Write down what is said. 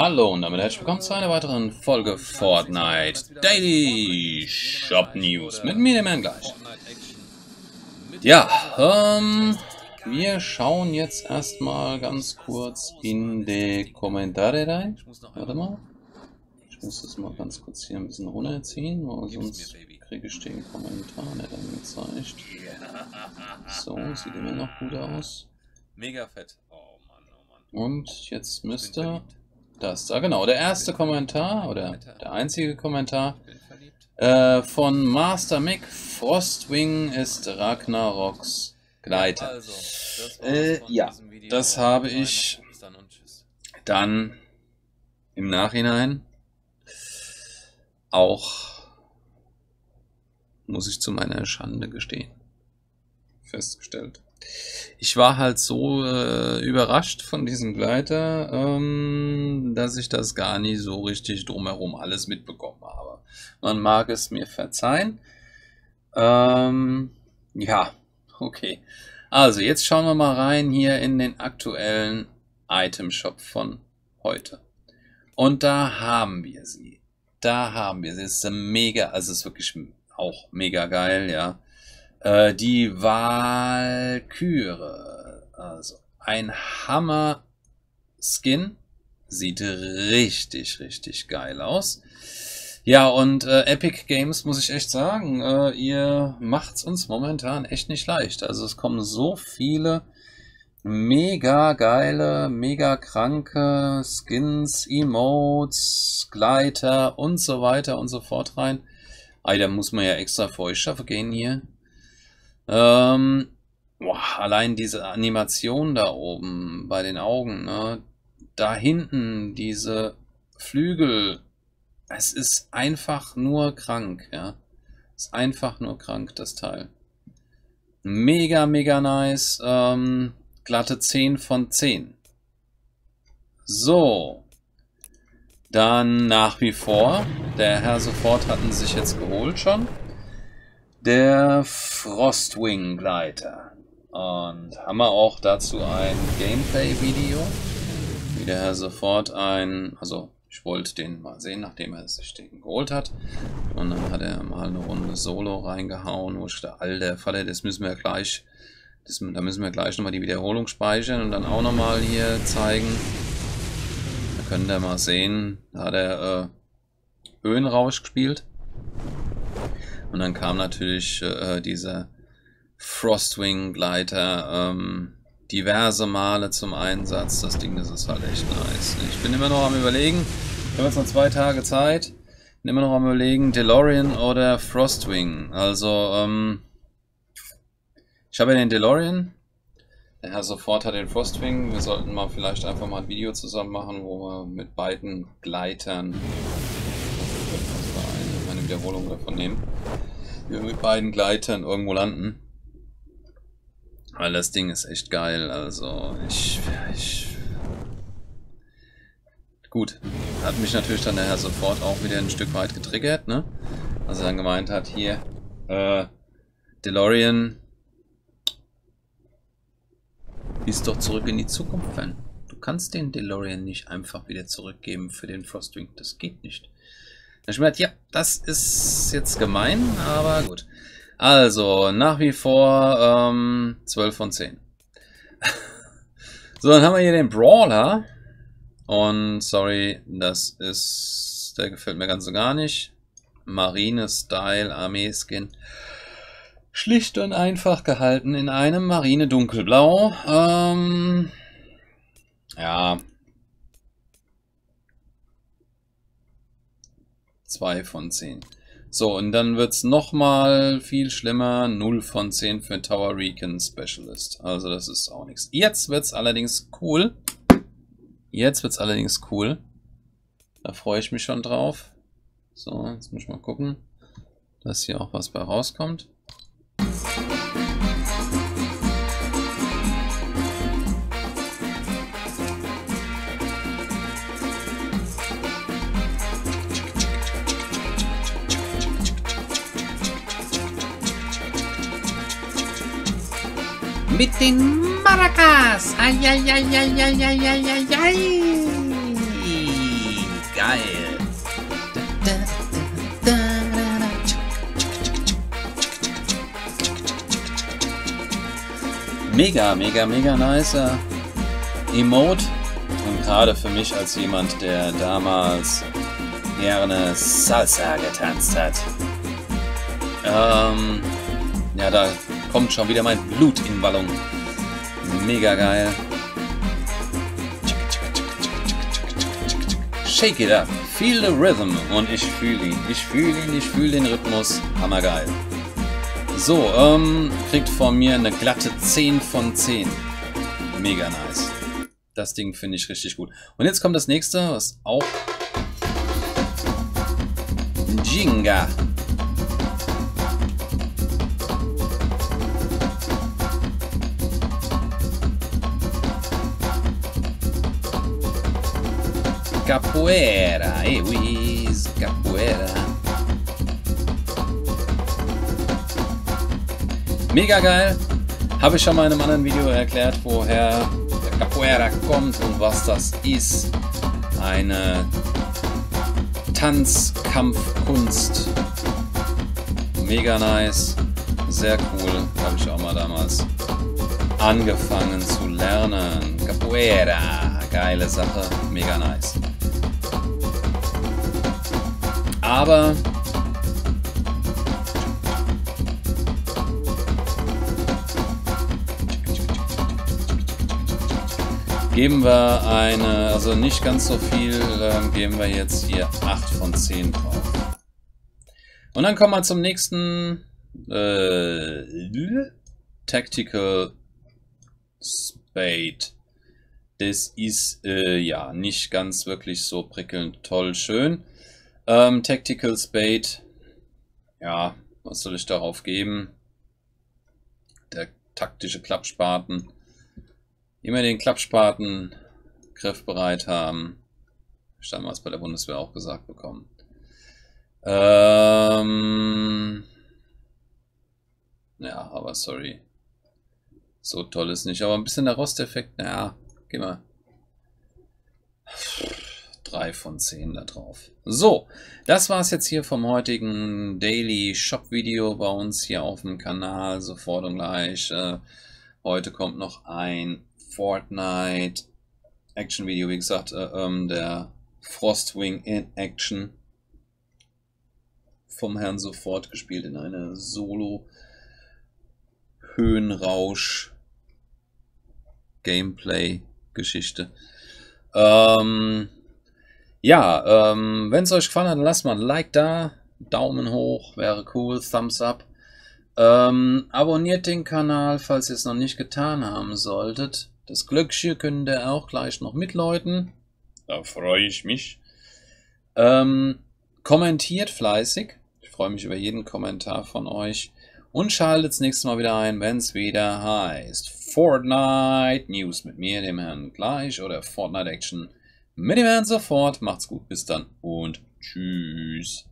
Hallo und damit herzlich willkommen zu einer weiteren Folge Fortnite Daily Shop News mit Miniman gleich. Ja, wir schauen jetzt erstmal ganz kurz in die Kommentare rein. Warte mal. Ich muss das mal ganz kurz hier ein bisschen runterziehen, weil sonst kriege ich den Kommentar nicht angezeigt. So, sieht immer noch gut aus. Mega fett. Und jetzt müsste das da, genau, der erste Kommentar oder der einzige Kommentar von Master Mick: Frostwing ist Ragnaroks Gleiter. Also, das ja, das habe ich dann im Nachhinein auch, muss ich zu meiner Schande gestehen, festgestellt. Ich war halt so überrascht von diesem Gleiter, dass ich das gar nicht so richtig drumherum alles mitbekommen habe. Man mag es mir verzeihen. Ja, okay. Also jetzt schauen wir mal rein hier in den aktuellen Itemshop von heute. Und da haben wir sie. Da haben wir sie. Es ist mega, also es ist wirklich auch mega geil, ja. Die Walküre, also ein Hammer-Skin, sieht richtig, richtig geil aus. Ja, und Epic Games, muss ich echt sagen, ihr macht's uns momentan echt nicht leicht. Also es kommen so viele mega geile, mega kranke Skins, Emotes, Gleiter und so weiter und so fort rein. Da muss man ja extra für euch schaffen gehen hier. Boah, allein diese Animation da oben bei den Augen, ne? Da hinten diese Flügel, es ist einfach nur krank, ja, ist einfach nur krank, das Teil. Mega, mega nice, glatte 10 von 10. So, dann nach wie vor, der Herr Sofort hatten sich jetzt geholt schon. Der Frostwing-Gleiter. Und haben wir auch dazu ein Gameplay-Video. Wie der Herr Sofort ein... Also, ich wollte den mal sehen, nachdem er sich den geholt hat. Und dann hat er mal eine Runde Solo reingehauen. Wo ich dachte, alter Vater, das müssen wir gleich... da müssen wir gleich nochmal die Wiederholung speichern und dann auch nochmal hier zeigen. Da könnt ihr mal sehen, da hat er Böenrausch gespielt. Und dann kam natürlich dieser Frostwing-Gleiter diverse Male zum Einsatz. Das Ding, das ist halt echt nice. Ich bin immer noch am Überlegen. Wir haben jetzt noch 2 Tage Zeit. Bin immer noch am Überlegen, DeLorean oder Frostwing. Also, ich habe ja den DeLorean. Der Herr Sofort hat den Frostwing. Wir sollten mal vielleicht einfach mal ein Video zusammen machen, wo wir mit beiden Gleitern... Wiederholung davon nehmen. Wir mit beiden Gleitern irgendwo landen. Weil das Ding ist echt geil. Also ich... Gut. Hat mich natürlich dann der Herr Sofort auch wieder ein Stück weit getriggert, ne? Als er dann gemeint hat, hier, DeLorean ist doch zurück in die Zukunft fallen. Du kannst den DeLorean nicht einfach wieder zurückgeben für den Frostwing. Das geht nicht. Ja, das ist jetzt gemein, aber gut. Also, nach wie vor 12 von 10. So, dann haben wir hier den Brawler. Und sorry, das ist... Der gefällt mir ganz so gar nicht. Marine-Style, Armee-Skin. Schlicht und einfach gehalten in einem Marine-Dunkelblau. Ja... 2 von 10. So, und dann wird es nochmal viel schlimmer. 0 von 10 für Tower Recon Specialist. Also das ist auch nichts. Jetzt wird es allerdings cool. Jetzt wird es allerdings cool. Da freue ich mich schon drauf. So, jetzt muss ich mal gucken, dass hier auch was bei rauskommt. Mit den Maracas! Ai, ai, ai, ai, ai, ai, ai, ai, ai. Mega, mega, mega nicer Emote. Und gerade für mich als jemand, der damals gerne Salsa getanzt hat. Ja, da kommt schon wieder mein Blut in Wallung. Mega geil. Shake it up. Feel the rhythm. Und ich fühle ihn. Ich fühle ihn. Ich fühle den Rhythmus. Hammergeil. So, kriegt von mir eine glatte 10 von 10. Mega nice. Das Ding finde ich richtig gut. Und jetzt kommt das nächste, was auch... Jenga. Capoeira, eh, Wiz, Capoeira. Mega geil. Habe ich schon mal in einem anderen Video erklärt, woher der Capoeira kommt und was das ist. Eine Tanzkampfkunst. Mega nice. Sehr cool. Habe ich auch mal damals angefangen zu lernen. Capoeira. Geile Sache. Mega nice. Aber geben wir eine, also nicht ganz so viel, geben wir jetzt hier 8 von 10 drauf. Und dann kommen wir zum nächsten Tactical Spade. Das ist ja nicht ganz wirklich so prickelnd toll schön. Tactical Spade, ja, was soll ich darauf geben? Der taktische Klappspaten. Immer den Klappspaten griffbereit haben. Hab ich damals bei der Bundeswehr auch gesagt bekommen. Ja, aber sorry. So toll ist nicht. Aber ein bisschen der Rosteffekt, naja, geh mal. 3 von 10 da drauf. So, das war es jetzt hier vom heutigen Daily Shop Video bei uns hier auf dem Kanal. Sofort und gleich. Heute kommt noch ein Fortnite Action Video. Wie gesagt, der Frostwing in Action. Vom Herrn Sofort gespielt in einer Solo Höhenrausch Gameplay Geschichte. Ja, wenn es euch gefallen hat, lasst mal ein Like da, Daumen hoch, wäre cool, Thumbs up. Abonniert den Kanal, falls ihr es noch nicht getan haben solltet. Das Glöckchen könnt ihr auch gleich noch mitläuten. Da freue ich mich. Kommentiert fleißig. Ich freue mich über jeden Kommentar von euch. Und schaltet das nächste Mal wieder ein, wenn es wieder heißt Fortnite News mit mir, dem Herrn Gleich, oder Fortnite Action mit dem Herrn Sofort. Macht's gut, bis dann und tschüss.